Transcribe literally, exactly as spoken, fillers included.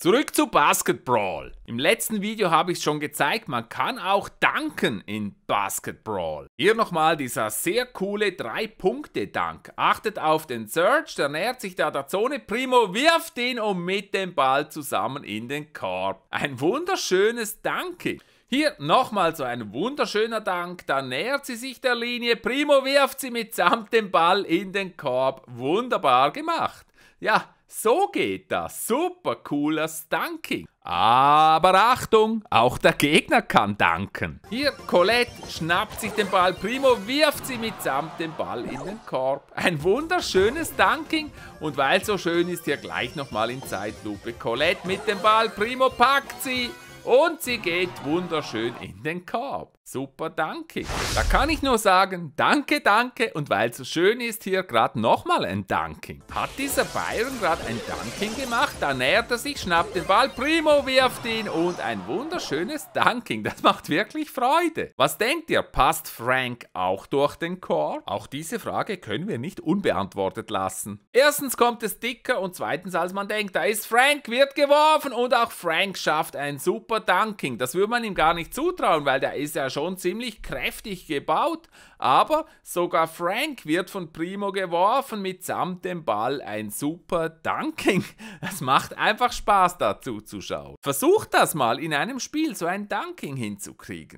Zurück zu Basketball. Im letzten Video habe ich es schon gezeigt, man kann auch danken in Basketball. Hier nochmal dieser sehr coole drei Punkte Dank. Achtet auf den Surge, der nähert sich da der Zone. Primo wirft ihn und mit dem Ball zusammen in den Korb. Ein wunderschönes Danke. Hier nochmal so ein wunderschöner Dank, da nähert sie sich der Linie. Primo wirft sie mitsamt dem Ball in den Korb. Wunderbar gemacht. Ja, so geht das. Super cooler Dunking. Aber Achtung, auch der Gegner kann danken. Hier, Colette schnappt sich den Ball. Primo wirft sie mitsamt dem Ball in den Korb. Ein wunderschönes Dunking. Und weil es so schön ist, hier gleich nochmal in Zeitlupe. Colette mit dem Ball. Primo packt sie. Und sie geht wunderschön in den Korb. Super, danke. Da kann ich nur sagen, danke, danke. Und weil es so schön ist, hier gerade nochmal ein Dunking. Hat dieser Byron gerade ein Dunking gemacht? Da nähert er sich, schnappt den Ball, Primo wirft ihn und ein wunderschönes Dunking. Das macht wirklich Freude. Was denkt ihr, passt Frank auch durch den Korb? Auch diese Frage können wir nicht unbeantwortet lassen. Erstens kommt es dicker und zweitens, als man denkt. Da ist Frank, wird geworfen und auch Frank schafft ein super Dunking. Das würde man ihm gar nicht zutrauen, weil der ist ja schon ziemlich kräftig gebaut. Aber sogar Frank wird von Primo geworfen, mitsamt dem Ball ein super Dunking. Es macht einfach Spaß, dazu zu schauen. Versucht das mal in einem Spiel, so ein Dunking hinzukriegen.